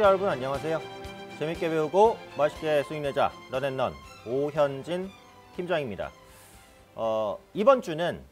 시청자 여러분 안녕하세요. 재밌게 배우고 맛있게 수익내자 런앤런 오현진 팀장입니다. 이번 주는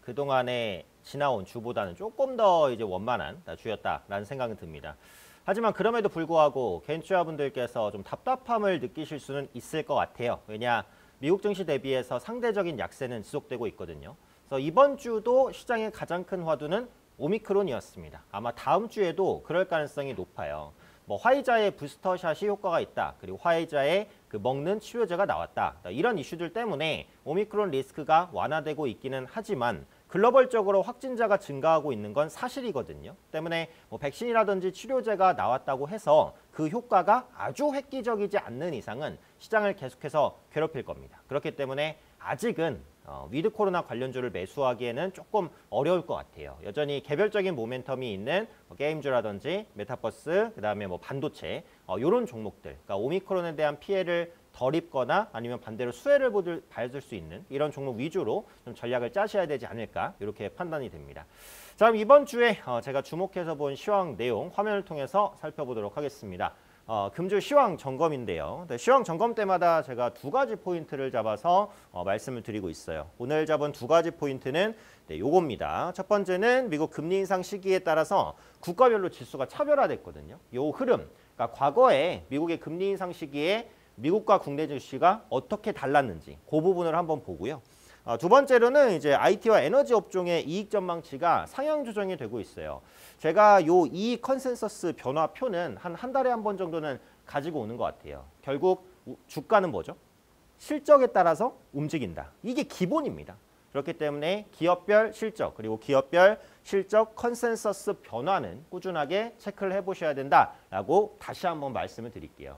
그동안에 지나온 주보다는 조금 더 이제 원만한 주였다라는 생각은 듭니다. 하지만 그럼에도 불구하고 개인 투자분들께서 좀 답답함을 느끼실 수는 있을 것 같아요. 왜냐, 미국 증시 대비해서 상대적인 약세는 지속되고 있거든요. 그래서 이번 주도 시장의 가장 큰 화두는 오미크론이었습니다. 아마 다음 주에도 그럴 가능성이 높아요. 뭐 화이자의 부스터샷이 효과가 있다. 그리고 화이자의 그 먹는 치료제가 나왔다. 이런 이슈들 때문에 오미크론 리스크가 완화되고 있기는 하지만 글로벌적으로 확진자가 증가하고 있는 건 사실이거든요. 때문에 뭐 백신이라든지 치료제가 나왔다고 해서 그 효과가 아주 획기적이지 않는 이상은 시장을 계속해서 괴롭힐 겁니다. 그렇기 때문에 아직은 위드 코로나 관련주를 매수하기에는 조금 어려울 것 같아요. 여전히 개별적인 모멘텀이 있는 게임주라든지 메타버스, 그다음에 뭐 반도체 이런 종목들, 그러니까 오미크론에 대한 피해를 덜 입거나 아니면 반대로 수혜를 받을 수 있는 이런 종목 위주로 좀 전략을 짜셔야 되지 않을까 이렇게 판단이 됩니다. 자, 그럼 이번 주에 제가 주목해서 본 시황 내용 화면을 통해서 살펴보도록 하겠습니다. 금주 시황 점검인데요. 시황 점검 때마다 제가 두 가지 포인트를 잡아서 말씀을 드리고 있어요. 오늘 잡은 두 가지 포인트는 요겁니다. 첫 번째는 미국 금리 인상 시기에 따라서 국가별로 지수가 차별화됐거든요. 요 흐름, 그러니까 과거에 미국의 금리 인상 시기에 미국과 국내 증시가 어떻게 달랐는지 그 부분을 한번 보고요. 두 번째로는 이제 IT와 에너지 업종의 이익 전망치가 상향 조정이 되고 있어요. 제가 요 이익 컨센서스 변화표는 한 달에 한 번 정도는 가지고 오는 것 같아요. 결국 주가는 뭐죠? 실적에 따라서 움직인다. 이게 기본입니다. 그렇기 때문에 기업별 실적 그리고 기업별 실적 컨센서스 변화는 꾸준하게 체크를 해보셔야 된다라고 다시 한번 말씀을 드릴게요.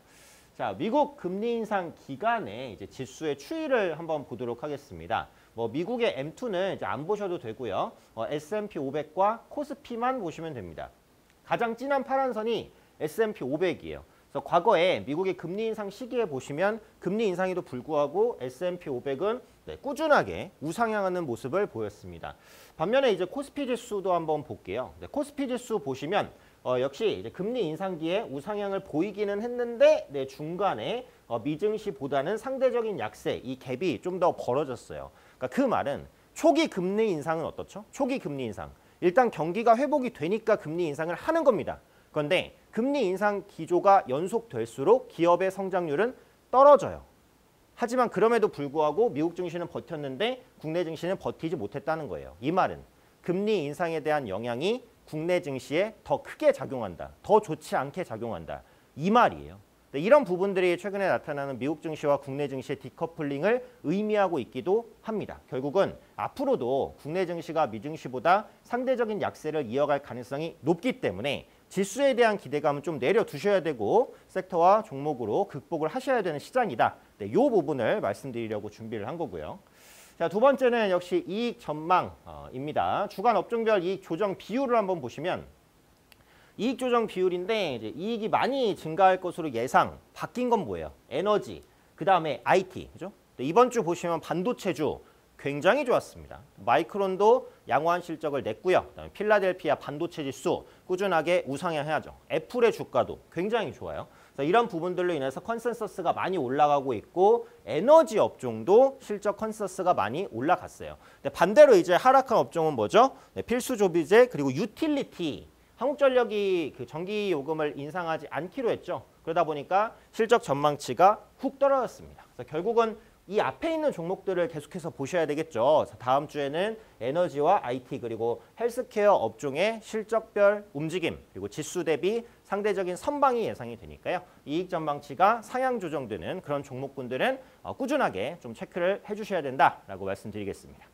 자, 미국 금리 인상 기간에 이제 지수의 추이를 한번 보도록 하겠습니다. 뭐 미국의 M2는 이제 안 보셔도 되고요. S&P 500과 코스피만 보시면 됩니다. 가장 진한 파란 선이 S&P 500이에요. 그래서 과거에 미국의 금리 인상 시기에 보시면 금리 인상에도 불구하고 S&P 500은 꾸준하게 우상향하는 모습을 보였습니다. 반면에 이제 코스피 지수도 한번 볼게요. 코스피 지수 보시면 역시 이제 금리 인상기에 우상향을 보이기는 했는데 중간에 미증시보다는 상대적인 약세, 이 갭이 좀 더 벌어졌어요. 그러니까 그 말은 초기 금리 인상은 어떻죠? 초기 금리 인상. 일단 경기가 회복이 되니까 금리 인상을 하는 겁니다. 그런데 금리 인상 기조가 연속될수록 기업의 성장률은 떨어져요. 하지만 그럼에도 불구하고 미국 증시는 버텼는데 국내 증시는 버티지 못했다는 거예요. 이 말은 금리 인상에 대한 영향이 국내 증시에 더 크게 작용한다. 더 좋지 않게 작용한다. 이 말이에요. 이런 부분들이 최근에 나타나는 미국 증시와 국내 증시의 디커플링을 의미하고 있기도 합니다. 결국은 앞으로도 국내 증시가 미증시보다 상대적인 약세를 이어갈 가능성이 높기 때문에 지수에 대한 기대감은 좀 내려두셔야 되고 섹터와 종목으로 극복을 하셔야 되는 시장이다. 이 부분을 말씀드리려고 준비를 한 거고요. 자, 두 번째는 역시 이익 전망입니다. 주간 업종별 이익 조정 비율을 한번 보시면 이익 조정 비율인데 이제 이익이 많이 증가할 것으로 예상 바뀐 건 뭐예요? 에너지, 그 다음에 IT, 그죠? 이번 주 보시면 반도체주 굉장히 좋았습니다. 마이크론도 양호한 실적을 냈고요. 그다음에 필라델피아 반도체 지수 꾸준하게 우상향해야죠. 애플의 주가도 굉장히 좋아요. 그래서 이런 부분들로 인해서 컨센서스가 많이 올라가고 있고 에너지 업종도 실적 컨센서스가 많이 올라갔어요. 근데 반대로 이제 하락한 업종은 뭐죠? 필수 조비제 그리고 유틸리티. 한국전력이 그 전기요금을 인상하지 않기로 했죠. 그러다 보니까 실적 전망치가 훅 떨어졌습니다. 그래서 결국은 이 앞에 있는 종목들을 계속해서 보셔야 되겠죠. 다음 주에는 에너지와 IT 그리고 헬스케어 업종의 실적별 움직임 그리고 지수 대비 상대적인 선방이 예상이 되니까요. 이익 전망치가 상향 조정되는 그런 종목군들은 꾸준하게 좀 체크를 해주셔야 된다라고 말씀드리겠습니다.